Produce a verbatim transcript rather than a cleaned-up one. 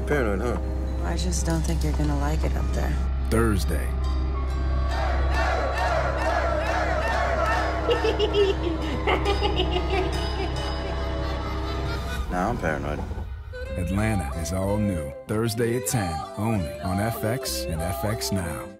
You're paranoid, huh? I just don't think you're gonna like it up there. Thursday. Now I'm paranoid. Atlanta is all new. Thursday at ten, only on F X and F X Now.